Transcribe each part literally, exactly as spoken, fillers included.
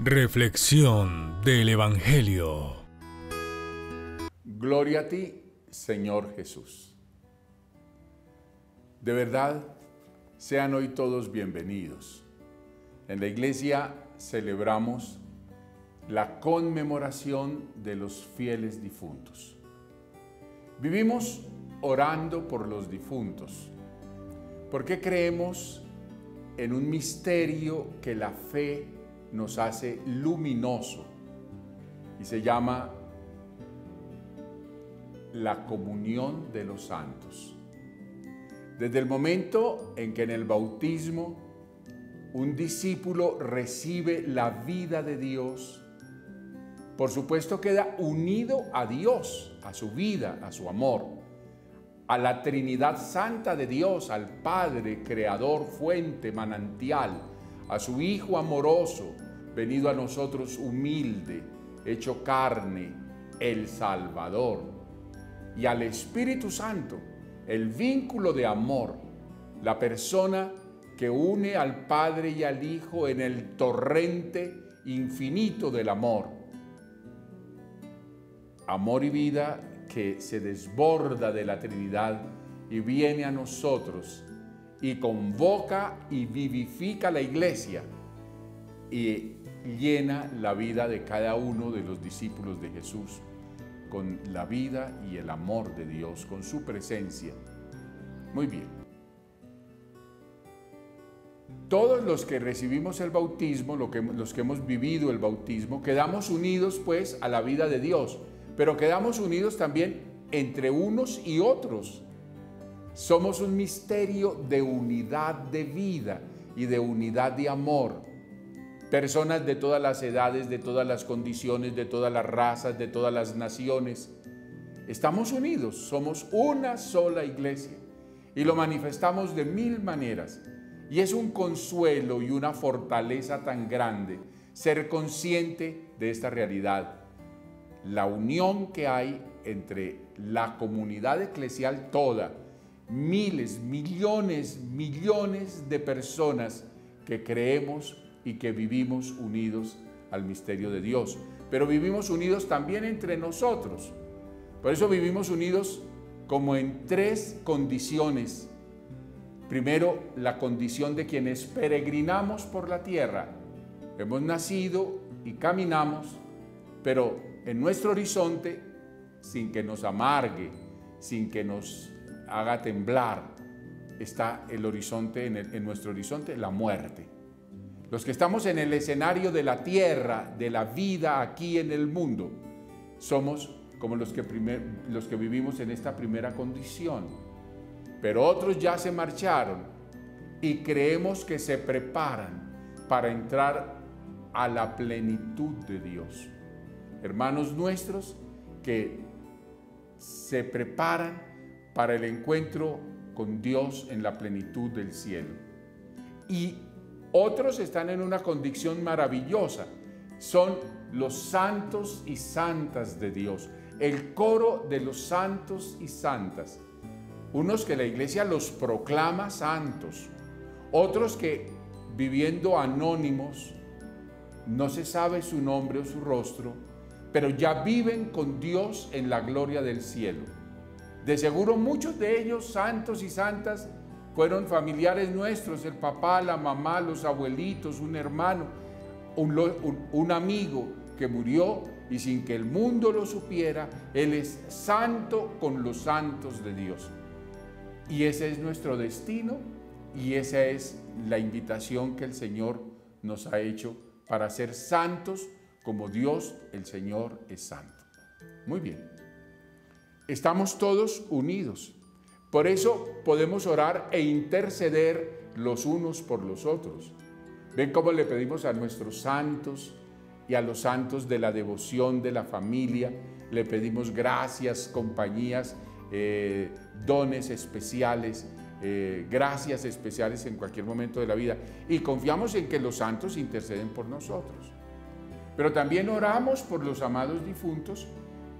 Reflexión del Evangelio. Gloria a ti, Señor Jesús. De verdad, sean hoy todos bienvenidos. En la iglesia celebramos la conmemoración de los fieles difuntos. Vivimos orando por los difuntos, porque creemos en un misterio que la fe nos hace luminoso y se llama la comunión de los santos. Desde el momento en que en el bautismo un discípulo recibe la vida de Dios, por supuesto queda unido a Dios, a su vida, a su amor, a la Trinidad Santa de Dios, al Padre, Creador, Fuente, Manantial, a su Hijo amoroso, venido a nosotros humilde, hecho carne, el Salvador, y al Espíritu Santo, el vínculo de amor, la persona que une al Padre y al Hijo en el torrente infinito del amor. Amor y vida que se desborda de la Trinidad y viene a nosotros y convoca y vivifica la iglesia y llena la vida de cada uno de los discípulos de Jesús con la vida y el amor de Dios, con su presencia. Muy bien. Todos los que recibimos el bautismo, los que hemos vivido el bautismo, quedamos unidos pues a la vida de Dios, pero quedamos unidos también entre unos y otros. Somos un misterio de unidad de vida y de unidad de amor. Personas de todas las edades, de todas las condiciones, de todas las razas, de todas las naciones. Estamos unidos, somos una sola iglesia y lo manifestamos de mil maneras. Y es un consuelo y una fortaleza tan grande ser consciente de esta realidad. La unión que hay entre la comunidad eclesial toda, miles, millones, millones de personas que creemos y que vivimos unidos al misterio de Dios. Pero vivimos unidos también entre nosotros. Por eso vivimos unidos como en tres condiciones. Primero, la condición de quienes peregrinamos por la tierra. Hemos nacido y caminamos, pero en nuestro horizonte, sin que nos amargue, sin que nos haga temblar, está el horizonte, en, el, en nuestro horizonte, la muerte. Los que estamos en el escenario de la tierra, de la vida aquí en el mundo, somos como los que, primer, los que vivimos en esta primera condición. Pero otros ya se marcharon y creemos que se preparan para entrar a la plenitud de Dios. Hermanos nuestros que se preparan para el encuentro con Dios en la plenitud del cielo. Y otros están en una condición maravillosa, son los santos y santas de Dios, el coro de los santos y santas, unos que la iglesia los proclama santos, otros que viviendo anónimos, no se sabe su nombre o su rostro, pero ya viven con Dios en la gloria del cielo. De seguro muchos de ellos, santos y santas, fueron familiares nuestros, el papá, la mamá, los abuelitos, un hermano, un, un, un amigo que murió y sin que el mundo lo supiera, él es santo con los santos de Dios. Y ese es nuestro destino y esa es la invitación que el Señor nos ha hecho para ser santos como Dios, el Señor, es santo. Muy bien. Estamos todos unidos. Por eso podemos orar e interceder los unos por los otros. Ven cómo le pedimos a nuestros santos y a los santos de la devoción de la familia. Le pedimos gracias, compañías, eh, dones especiales, eh, gracias especiales en cualquier momento de la vida. Y confiamos en que los santos interceden por nosotros. Pero también oramos por los amados difuntos.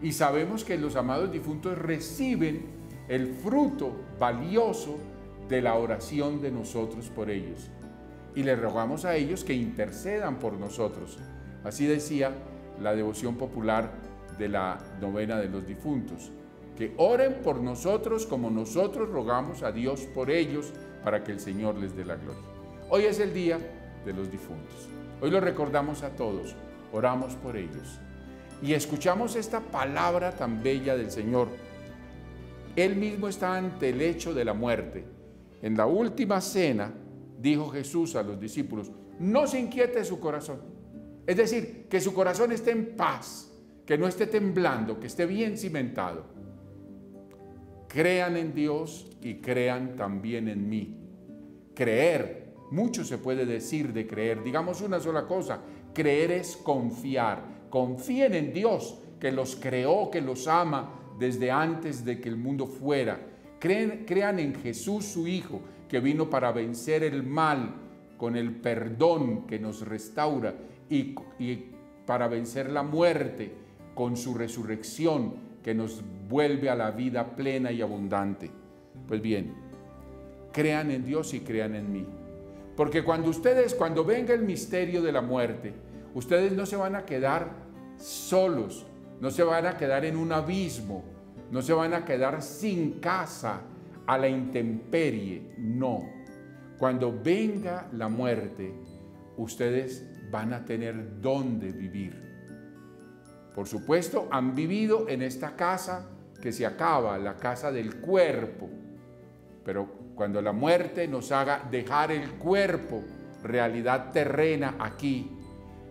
Y sabemos que los amados difuntos reciben el fruto valioso de la oración de nosotros por ellos. Y les rogamos a ellos que intercedan por nosotros, Así decía la devoción popular de la novena de los difuntos, que oren por nosotros como nosotros rogamos a Dios por ellos, para que el Señor les dé la gloria. Hoy es el día de los difuntos. Hoy lo recordamos a todos, oramos por ellos. Y escuchamos esta palabra tan bella del Señor. Él mismo está ante el hecho de la muerte. En la última cena, dijo Jesús a los discípulos, no se inquiete su corazón. Es decir, que su corazón esté en paz, que no esté temblando, que esté bien cimentado. Crean en Dios y crean también en mí. Creer, mucho se puede decir de creer. Digamos una sola cosa, creer es confiar. Confíen en Dios, que los creó, que los ama desde antes de que el mundo fuera. Creen, crean en Jesús, su Hijo, que vino para vencer el mal con el perdón que nos restaura y, y para vencer la muerte con su resurrección que nos vuelve a la vida plena y abundante. Pues bien, crean en Dios y crean en mí. Porque cuando ustedes, cuando venga el misterio de la muerte, ustedes no se van a quedar solos, no se van a quedar en un abismo, no se van a quedar sin casa a la intemperie, no. Cuando venga la muerte, ustedes van a tener dónde vivir. Por supuesto, han vivido en esta casa que se acaba, la casa del cuerpo. Pero cuando la muerte nos haga dejar el cuerpo, realidad terrena aquí,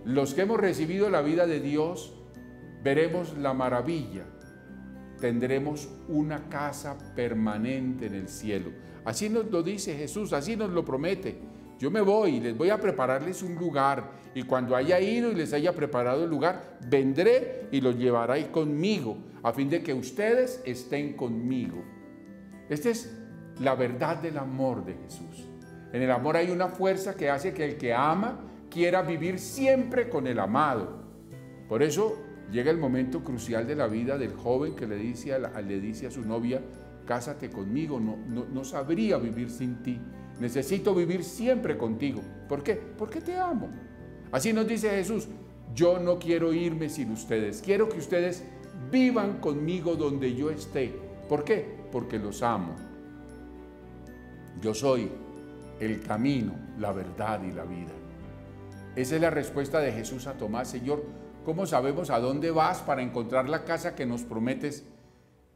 los que hemos recibido la vida de Dios, veremos la maravilla. Tendremos una casa permanente en el cielo. Así nos lo dice Jesús, así nos lo promete. Yo me voy y les voy a prepararles un lugar. Y cuando haya ido y les haya preparado el lugar, vendré y los llevaré conmigo, a fin de que ustedes estén conmigo. Esta es la verdad del amor de Jesús. En el amor hay una fuerza que hace que el que ama quiera vivir siempre con el amado. Por eso llega el momento crucial de la vida del joven que le dice a, la, le dice a su novia, cásate conmigo, no, no, no sabría vivir sin ti, necesito vivir siempre contigo. ¿Por qué? Porque te amo. Así nos dice Jesús, yo no quiero irme sin ustedes, quiero que ustedes vivan conmigo donde yo esté. ¿Por qué? Porque los amo. Yo soy el camino, la verdad y la vida. Esa es la respuesta de Jesús a Tomás. Señor, ¿cómo sabemos a dónde vas para encontrar la casa que nos prometes?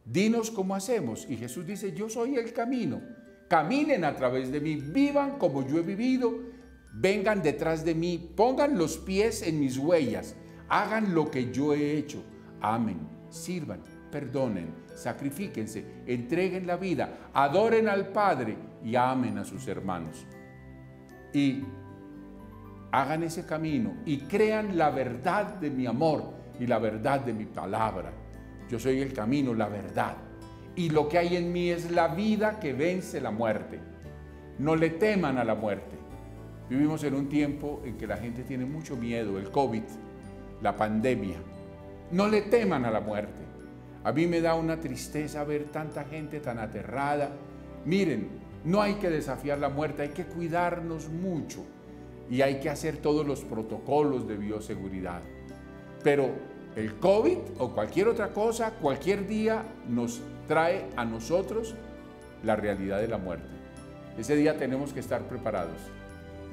Dinos cómo hacemos. Y Jesús dice, yo soy el camino. Caminen a través de mí, vivan como yo he vivido, vengan detrás de mí, pongan los pies en mis huellas, hagan lo que yo he hecho. Amen, sirvan, perdonen, sacrifíquense, entreguen la vida, adoren al Padre y amen a sus hermanos. Y hagan ese camino y crean la verdad de mi amor y la verdad de mi palabra. Yo soy el camino, la verdad. Y lo que hay en mí es la vida que vence la muerte. No le teman a la muerte. Vivimos en un tiempo en que la gente tiene mucho miedo, el COVID, la pandemia. No le teman a la muerte. A mí me da una tristeza ver tanta gente tan aterrada. Miren, no hay que desafiar la muerte, hay que cuidarnos mucho. Y hay que hacer todos los protocolos de bioseguridad. Pero el COVID o cualquier otra cosa, cualquier día nos trae a nosotros la realidad de la muerte. Ese día tenemos que estar preparados.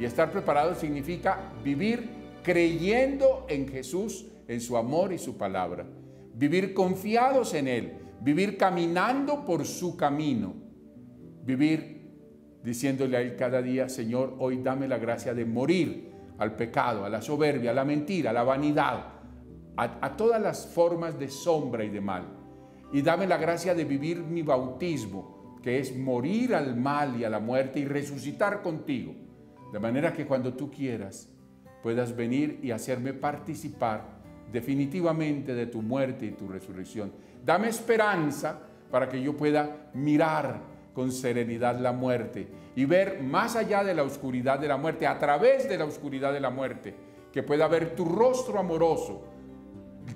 Y estar preparados significa vivir creyendo en Jesús, en su amor y su palabra. Vivir confiados en Él. Vivir caminando por su camino. Vivir diciéndole a Él cada día, Señor, hoy dame la gracia de morir al pecado, a la soberbia, a la mentira, a la vanidad, a, a todas las formas de sombra y de mal. Y dame la gracia de vivir mi bautismo, que es morir al mal y a la muerte y resucitar contigo. De manera que cuando tú quieras, puedas venir y hacerme participar definitivamente de tu muerte y tu resurrección. Dame esperanza para que yo pueda mirar con serenidad la muerte y ver más allá de la oscuridad de la muerte, a través de la oscuridad de la muerte, que pueda ver tu rostro amoroso,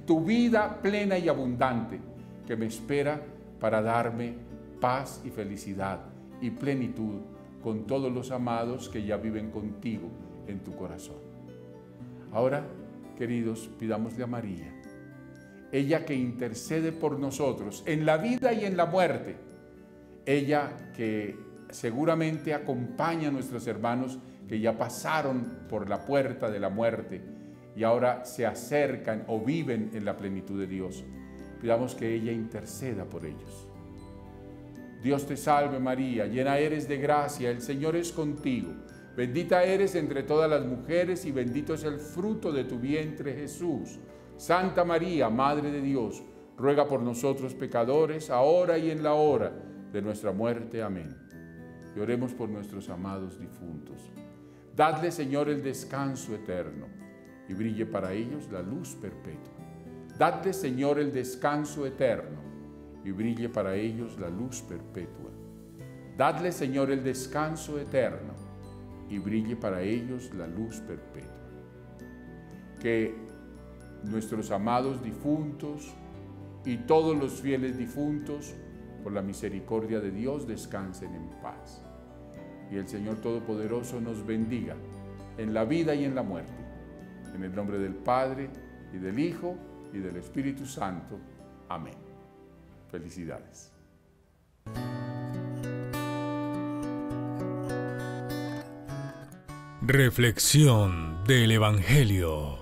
tu vida plena y abundante, que me espera para darme paz y felicidad y plenitud con todos los amados que ya viven contigo en tu corazón. Ahora Queridos, pidámosle a María, ella que intercede por nosotros en la vida y en la muerte, ella que seguramente acompaña a nuestros hermanos que ya pasaron por la puerta de la muerte y ahora se acercan o viven en la plenitud de Dios. Pidamos que ella interceda por ellos. Dios te salve María, llena eres de gracia, el Señor es contigo. Bendita eres entre todas las mujeres y bendito es el fruto de tu vientre Jesús. Santa María, Madre de Dios, ruega por nosotros pecadores, ahora y en la hora de nuestra muerte. Amén. Y oremos por nuestros amados difuntos. Dadle, Señor, el descanso eterno y brille para ellos la luz perpetua. Dadle, Señor, el descanso eterno y brille para ellos la luz perpetua. Dadle, Señor, el descanso eterno y brille para ellos la luz perpetua. Que nuestros amados difuntos y todos los fieles difuntos, por la misericordia de Dios, descansen en paz. Y el Señor Todopoderoso nos bendiga en la vida y en la muerte. En el nombre del Padre, y del Hijo, y del Espíritu Santo. Amén. Felicidades. Reflexión del Evangelio.